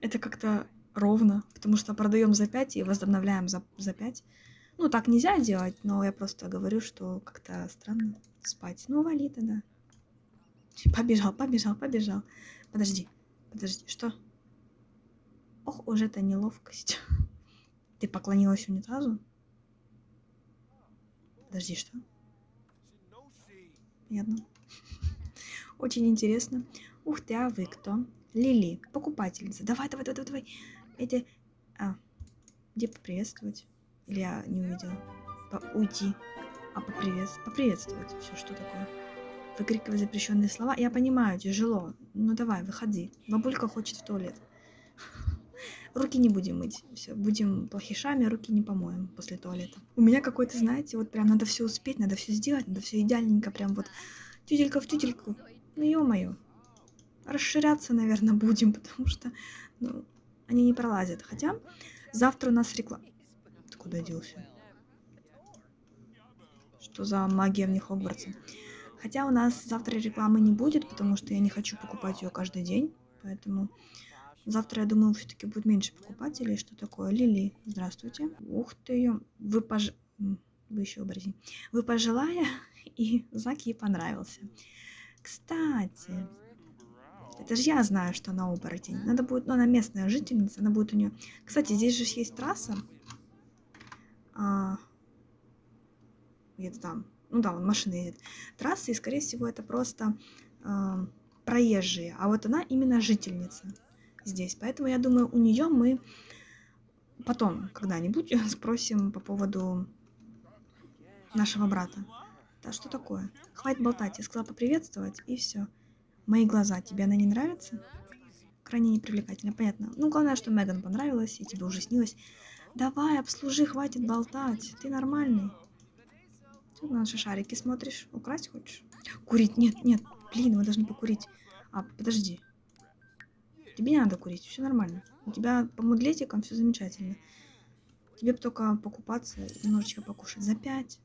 Это как-то... Ровно, потому что продаем за пять и возобновляем за, за пять. Ну, так нельзя делать, но я просто говорю, что как-то странно спать. Ну, вали тогда. Побежал, побежал, побежал. Подожди, подожди, что? Ох, уже это неловкость. Ты поклонилась унитазу? Подожди, что? Понятно. Очень интересно. Ух ты, а вы кто? Лили, покупательница. Давай, давай, давай, давай. Эти... А, где поприветствовать? Или я не увидела? По... Уйти. А поприветствовать? Поприветствовать. Все, что такое? Выкрикивать запрещенные слова. Я понимаю, тяжело. Ну давай, выходи. Бабулька хочет в туалет. Руки не будем мыть. Все, будем плохишами, руки не помоем после туалета. У меня какой-то, знаете, вот прям надо все успеть, надо все сделать, надо все идеальненько, прям вот тютелька в тютельку. Ну ё-моё. Расширяться, наверное, будем, потому что, ну, они не пролазят. Хотя завтра у нас реклама. Ты куда делся? Что за магия вне Хогвартса? Хотя у нас завтра рекламы не будет, потому что я не хочу покупать ее каждый день. Поэтому завтра, я думаю, все-таки будет меньше покупателей. Что такое? Лили, здравствуйте. Ух ты ее. Вы, пож... Вы еще образи. Вы пожилая, и Зак ей понравился. Кстати... Это же я знаю, что она оборотень. Надо будет... Ну, она местная жительница, она будет у нее... Кстати, здесь же есть трасса. А... Где-то там. Ну да, вон машина едет. Трасса, и, скорее всего, это просто а, проезжие. А вот она именно жительница здесь. Поэтому, я думаю, у нее мы потом когда-нибудь спросим по поводу нашего брата. Да что такое? Хватит болтать, я сказала поприветствовать, и все. Мои глаза, тебе она не нравится? Крайне непривлекательно, понятно. Ну, главное, что Меган понравилась, и тебе уже снилось. Давай, обслужи, хватит болтать, ты нормальный. Ты на наши шарики смотришь, украсть хочешь? Курить, нет, нет, блин, мы должны покурить. А, подожди. Тебе не надо курить, все нормально. У тебя по мудлетикам все замечательно. Тебе бы только покупаться, немножечко покушать. За пять.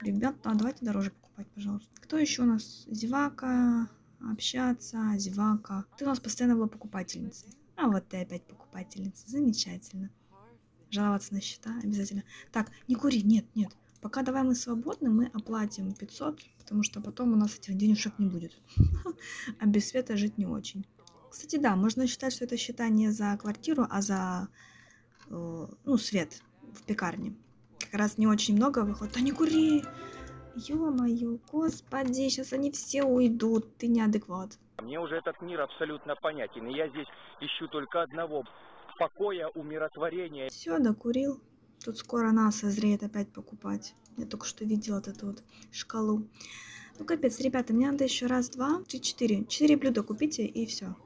Ребят, а давайте дороже покупать, пожалуйста. Кто еще у нас? Зевака, общаться, зевака. Ты у нас постоянно была покупательницей. А вот ты опять покупательница. Замечательно. Жаловаться на счета обязательно. Так, не кури, нет, нет. Пока давай мы свободны, мы оплатим пятьсот, потому что потом у нас этих денежек не будет. А без света жить не очень. Кстати, да, можно считать, что это счета не за квартиру, а за, ну, свет в пекарне. Как раз не очень много выходит. Да не кури! Ё-моё, господи, сейчас они все уйдут, ты неадекват. Мне уже этот мир абсолютно понятен, и я здесь ищу только одного – покоя, умиротворения. Все, докурил. Тут скоро нас созреет опять покупать. Я только что видела вот эту вот шкалу. Ну капец, ребята, мне надо еще раз, два, три, четыре. Четыре блюда купите и все.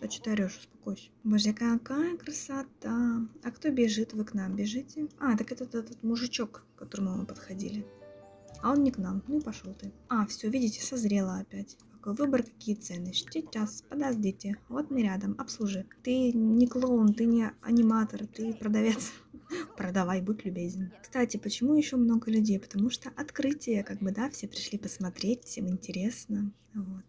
А что ты орешь? Успокойся. Боже, какая красота. А кто бежит? Вы к нам бежите? А, так это этот мужичок, к которому мы подходили. А он не к нам. Ну и пошел ты. А, все, видите, созрела опять. Какой выбор, какие цены. Сейчас, подождите. Вот мы рядом. Обслужи. Ты не клоун, ты не аниматор, ты продавец. Продавай, будь любезен. Кстати, почему еще много людей? Потому что открытие, как бы, да, все пришли посмотреть, всем интересно. Вот.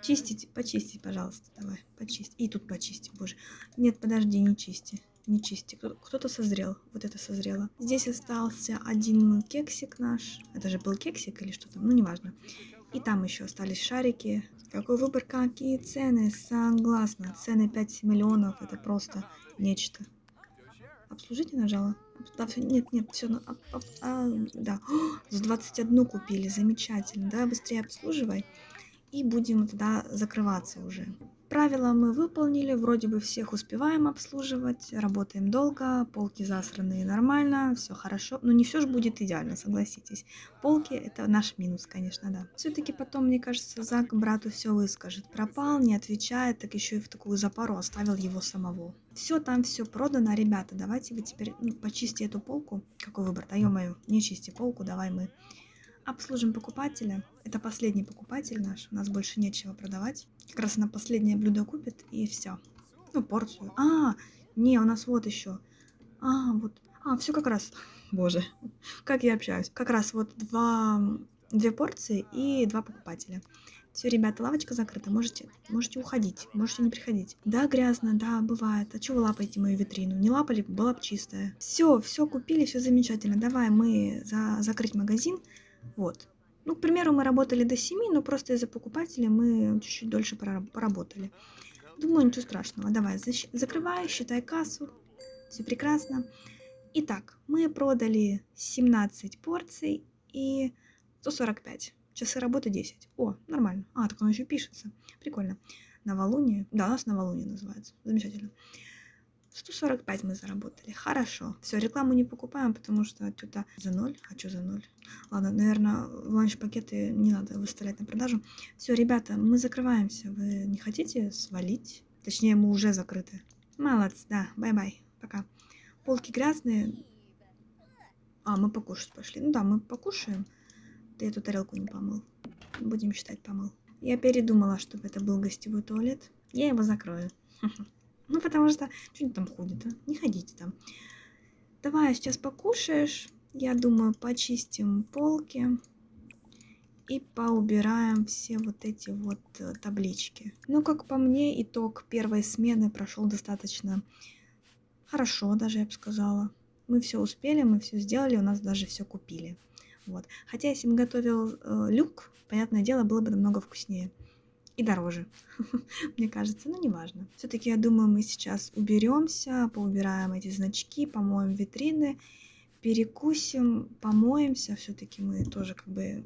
Чистить, почистить, пожалуйста, давай, почисти. И тут почисти, боже. Нет, подожди, не чисти, не чисти. Кто-то созрел, вот это созрело. Здесь остался один кексик наш. Это же был кексик или что-то, ну, неважно. И там еще остались шарики. Какой выбор, какие цены, согласна. Цены пять миллионов, это просто нечто. Обслужите нажала? Да, все, нет, нет, все, ну, а, а, а, да. О, за двадцать одну купили, замечательно, да, быстрее обслуживай. И будем тогда закрываться уже. Правила мы выполнили, вроде бы всех успеваем обслуживать, работаем долго, полки засранные нормально, все хорошо. Но не все же будет идеально, согласитесь. Полки — это наш минус, конечно, да. Все-таки потом, мне кажется, Зак брату все выскажет. Пропал, не отвечает, так еще и в такую запару оставил его самого. Все там, все продано, ребята, давайте вы теперь, ну, почисти эту полку. Какой выбор? Да ё-моё, не чисти полку, давай мы... Обслужим покупателя. Это последний покупатель наш. У нас больше нечего продавать. Как раз она последнее блюдо купит и все. Ну, порцию. А, не, у нас вот еще. А, вот. А, все как раз. Боже, как я общаюсь. Как раз вот два, две порции и два покупателя. Все, ребята, лавочка закрыта. Можете, можете уходить, можете не приходить. Да, грязно, да, бывает. А чего вы лапаете мою витрину? Не лапали, была бы чистая. Все, все купили, все замечательно. Давай мы за, закрыть магазин. Вот. Ну, к примеру, мы работали до семи, но просто из-за покупателя мы чуть-чуть дольше поработали. Думаю, ничего страшного. Давай, закрывай, считай кассу. Все прекрасно. Итак, мы продали семнадцать порций и сто сорок пять. Часы работы десять. О, нормально. А, так оно еще пишется. Прикольно. Новолуние. Да, у нас новолуние называется. Замечательно. сто сорок пять мы заработали. Хорошо. Все, рекламу не покупаем, потому что отсюда за ноль. А что за ноль? Ладно, наверное, ланч-пакеты не надо выставлять на продажу. Все, ребята, мы закрываемся. Вы не хотите свалить? Точнее, мы уже закрыты. Молодцы, да. Бай-бай. Пока. Полки грязные. А, мы покушать пошли. Ну да, мы покушаем. Ты эту тарелку не помыл. Будем считать, помыл. Я передумала, чтобы это был гостевой туалет. Я его закрою. Ну, потому что... Что-нибудь там ходит, а? Не ходите там. Давай, сейчас покушаешь. Я думаю, почистим полки. И поубираем все вот эти вот таблички. Ну, как по мне, итог первой смены прошел достаточно хорошо, даже, я бы сказала. Мы все успели, мы все сделали, у нас даже все купили. Вот. Хотя, если бы готовил э, Люк, понятное дело, было бы намного вкуснее. И дороже, мне кажется, но неважно. Все-таки, я думаю, мы сейчас уберемся, поубираем эти значки, помоем витрины, перекусим, помоемся. Все-таки мы тоже как бы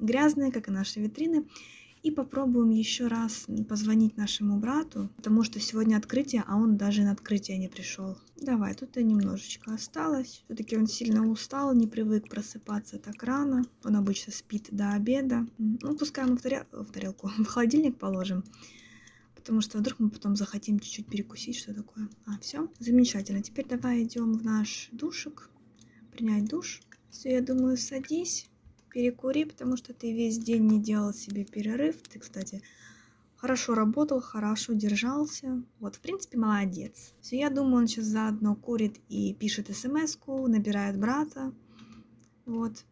грязные, как и наши витрины. И попробуем еще раз позвонить нашему брату, потому что сегодня открытие, а он даже на открытие не пришел. Давай, тут я немножечко осталось. Все-таки он сильно устал, не привык просыпаться так рано. Он обычно спит до обеда. Ну, пускай мы в, тарел... в тарелку, в холодильник положим. Потому что вдруг мы потом захотим чуть-чуть перекусить, что такое. А, все, замечательно. Теперь давай идем в наш душик, принять душ. Все, я думаю, садись, перекури, потому что ты весь день не делал себе перерыв. Ты, кстати, хорошо работал, хорошо держался. Вот, в принципе, молодец. Все, я думаю, он сейчас заодно курит и пишет смс-ку, набирает брата. Вот.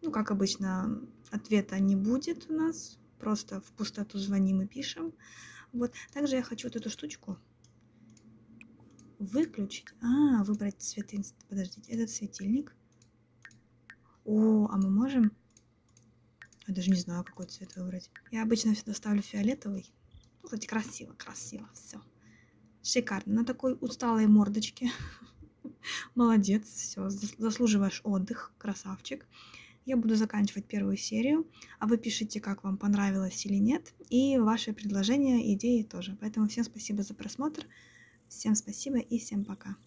Ну, как обычно, ответа не будет у нас. Просто в пустоту звоним и пишем. Вот, также я хочу вот эту штучку выключить. А, выбрать цвет. Подождите, этот светильник. О, а мы можем... Я даже не знаю, какой цвет выбрать. Я обычно всегда ставлю фиолетовый. Ну, кстати, красиво, красиво, все. Шикарно. На такой усталой мордочке. Молодец, все, заслуживаешь отдых, красавчик. Я буду заканчивать первую серию, а вы пишите, как вам понравилось или нет, и ваши предложения, идеи тоже. Поэтому всем спасибо за просмотр, всем спасибо и всем пока.